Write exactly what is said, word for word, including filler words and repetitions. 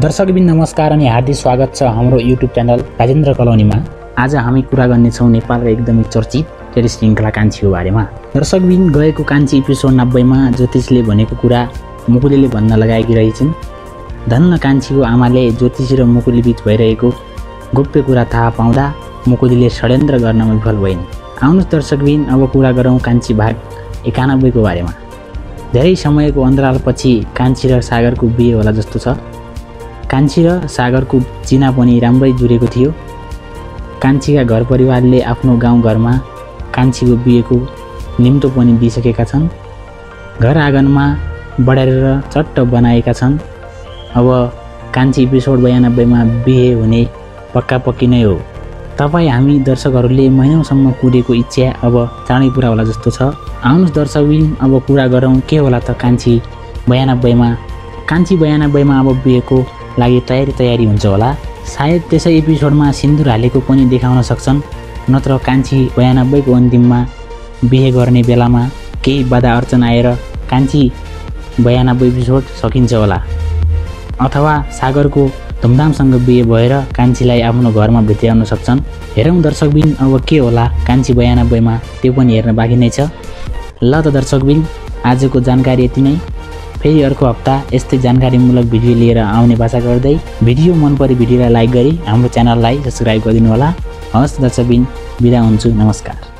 दर्शकबिन नमस्कार अनि हार्दिक स्वागत छ हाम्रो युट्युब च्यानल राजेन्द्र कलोनीमा। आज हामी कुरा गर्ने छौं नेपालको एकदमै चर्चित टेलिभिजन श्रृंखला कान्छीको बारेमा। दर्शकबिन गएको कान्छी एपिसोड नब्बे मा ज्योतिषले भनेको कुरा मुकुलीले भन्न लगाएकी रहिछिन्। धन्न कान्छीको आमाले ज्योतिष र मुकुली बीच भइरहेको गुप्त कुरा थाहा पाउँदा मुकुलीले षड्यन्त्र गर्नमा विफल भइन्। आउनुस् दर्शकबिन अब कुरा गरौं कान्छी भाग एकानब्बे को बारेमा। धेरै समयको अन्तरालपछि कान्छी र सागरको बिहे होला जस्तो छ। कान्छी र सागरको चिना पनि राम्रै जुरेको थियो। कान्छीका घर परिवारले आफ्नो गाउँ घरमा कान्छीको बिहेको निम्तो पनि दिइसकेका छन्। घर आँगनमा बढारेर चट्ट बनाएका छन्। अब कान्छी एपिसोड बयानब्बे मा बिहे हुने पक्का पक्की नै हो। तपाई हामी दर्शकहरूले महिनासम्म कुरेको इच्छा अब चाँडै पुरा होला जस्तो छ। आउनुस् दर्शकबिन अब कुरा गरौँ के होला त कान्छी बयानब्बे मा। कान्छी बयानब्बे मा अब बिहेको लागि तयारी तयारी हुन्छ होला। सायद त्यसै एपिसोडमा सिन्दुर हालेको पनि देखाउन सक्छन्। नत्र कान्छी बयानब्बे को अन्तिममा बिहे गर्ने बेलामा केही बाधा अर्चन आएर कान्छी बयानब्बे एपिसोड सकिन्छ होला। अथवा सागरको धुमधामसँग बिहे भएर कान्छीलाई आफ्नो घरमा भेट्याउन सक्छन्। हेरौँ दर्शकबिन अब के होला कान्छी बयानब्बे मा, त्यो पनि हेर्न बाँकी नै छ। ल त दर्शकबिन आजको जानकारी यति नै। फेरि अर्को हप्ता यस्तै जानकारीमूलक भिडियो लिएर आउने बाचा गर्दै भिडियो मन परे भिडियोलाई लाइक गरी हाम्रो च्यानललाई सब्स्क्राइब गरिदिनु होला। हवस् दर्शकबिन बिदा हुन्छु, नमस्कार।